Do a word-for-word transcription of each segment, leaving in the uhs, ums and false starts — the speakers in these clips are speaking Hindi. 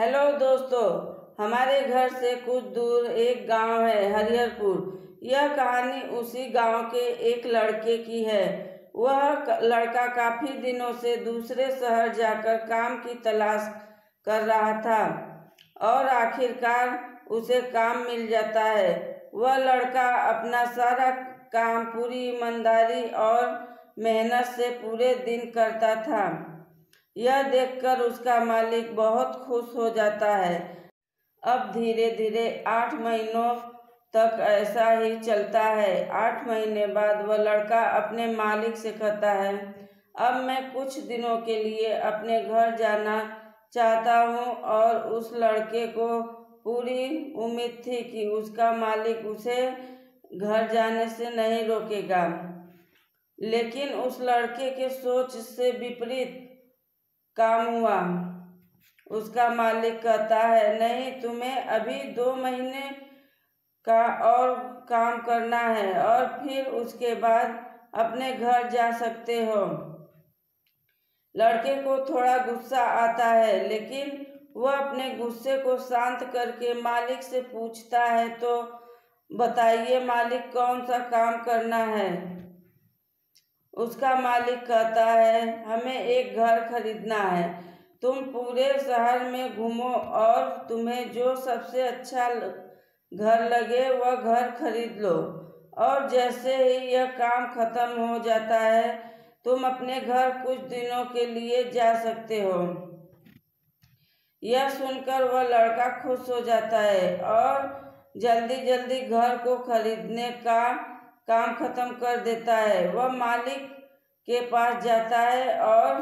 हेलो दोस्तों, हमारे घर से कुछ दूर एक गांव है हरियरपुर। यह कहानी उसी गांव के एक लड़के की है। वह लड़का काफ़ी दिनों से दूसरे शहर जाकर काम की तलाश कर रहा था और आखिरकार उसे काम मिल जाता है। वह लड़का अपना सारा काम पूरी ईमानदारी और मेहनत से पूरे दिन करता था। यह देखकर उसका मालिक बहुत खुश हो जाता है। अब धीरे धीरे आठ महीनों तक ऐसा ही चलता है। आठ महीने बाद वह लड़का अपने मालिक से कहता है, अब मैं कुछ दिनों के लिए अपने घर जाना चाहता हूँ। और उस लड़के को पूरी उम्मीद थी कि उसका मालिक उसे घर जाने से नहीं रोकेगा, लेकिन उस लड़के के सोच से विपरीत काम हुआ। उसका मालिक कहता है, नहीं, तुम्हें अभी दो महीने का और काम करना है और फिर उसके बाद अपने घर जा सकते हो। लड़के को थोड़ा गुस्सा आता है, लेकिन वह अपने गुस्से को शांत करके मालिक से पूछता है, तो बताइए मालिक, कौन सा काम करना है? उसका मालिक कहता है, हमें एक घर खरीदना है। तुम पूरे शहर में घूमो और तुम्हें जो सबसे अच्छा घर लगे वह घर खरीद लो। और जैसे ही यह काम खत्म हो जाता है, तुम अपने घर कुछ दिनों के लिए जा सकते हो। यह सुनकर वह लड़का खुश हो जाता है और जल्दी जल्दी घर को खरीदने का काम खत्म कर देता है। वह मालिक के पास जाता है और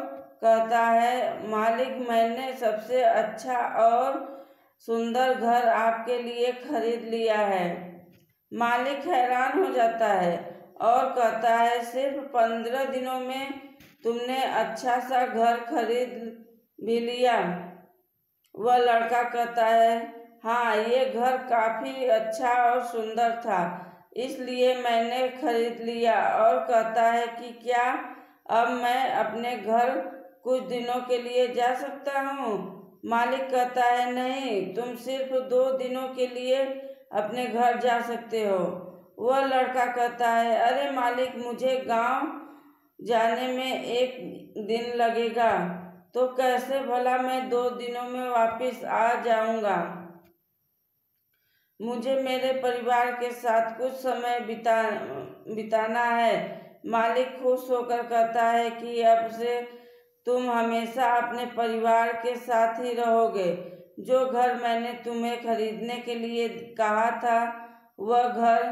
कहता है, मालिक, मैंने सबसे अच्छा और सुंदर घर आपके लिए खरीद लिया है। मालिक हैरान हो जाता है और कहता है, सिर्फ पंद्रह दिनों में तुमने अच्छा सा घर खरीद भी लिया? वह लड़का कहता है, हाँ, ये घर काफ़ी अच्छा और सुंदर था, इसलिए मैंने खरीद लिया। और कहता है कि क्या अब मैं अपने घर कुछ दिनों के लिए जा सकता हूँ? मालिक कहता है, नहीं, तुम सिर्फ दो दिनों के लिए अपने घर जा सकते हो। वह लड़का कहता है, अरे मालिक, मुझे गांव जाने में एक दिन लगेगा, तो कैसे भला मैं दो दिनों में वापस आ जाऊंगा? मुझे मेरे परिवार के साथ कुछ समय बिता बिताना है। मालिक खुश होकर कहता है कि अब से तुम हमेशा अपने परिवार के साथ ही रहोगे। जो घर मैंने तुम्हें खरीदने के लिए कहा था, वह घर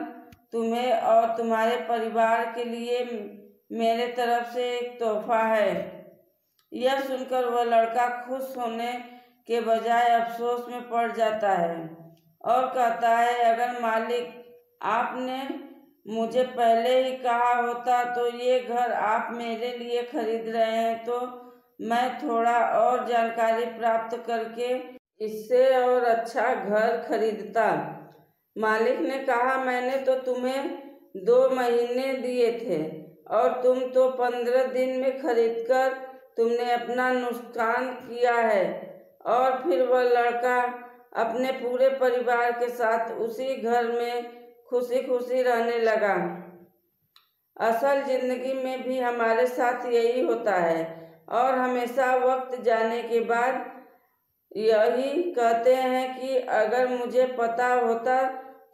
तुम्हें और तुम्हारे परिवार के लिए मेरे तरफ से एक तोहफा है। यह सुनकर वह लड़का खुश होने के बजाय अफसोस में पड़ जाता है और कहता है, अगर मालिक आपने मुझे पहले ही कहा होता तो ये घर आप मेरे लिए खरीद रहे हैं तो मैं थोड़ा और जानकारी प्राप्त करके इससे और अच्छा घर खरीदता। मालिक ने कहा, मैंने तो तुम्हें दो महीने दिए थे और तुम तो पंद्रह दिन में खरीदकर तुमने अपना नुकसान किया है। और फिर वह लड़का अपने पूरे परिवार के साथ उसी घर में खुशी खुशी रहने लगा। असल जिंदगी में भी हमारे साथ यही होता है और हमेशा वक्त जाने के बाद यही कहते हैं कि अगर मुझे पता होता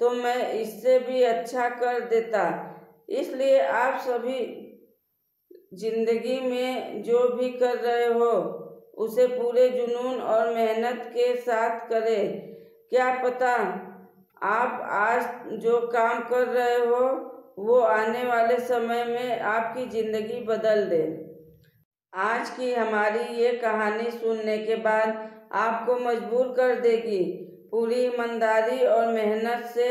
तो मैं इससे भी अच्छा कर देता। इसलिए आप सभी जिंदगी में जो भी कर रहे हो उसे पूरे जुनून और मेहनत के साथ करें। क्या पता आप आज जो काम कर रहे हो वो आने वाले समय में आपकी ज़िंदगी बदल दे। आज की हमारी ये कहानी सुनने के बाद आपको मजबूर कर देगी पूरी ईमानदारी और मेहनत से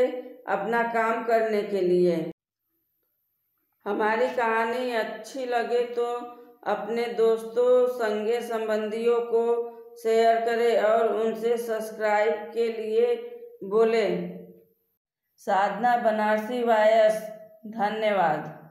अपना काम करने के लिए। हमारी कहानी अच्छी लगे तो अपने दोस्तों, संगे संबंधियों को शेयर करें और उनसे सब्सक्राइब के लिए बोलें। साधना बनारसी वॉइस। धन्यवाद।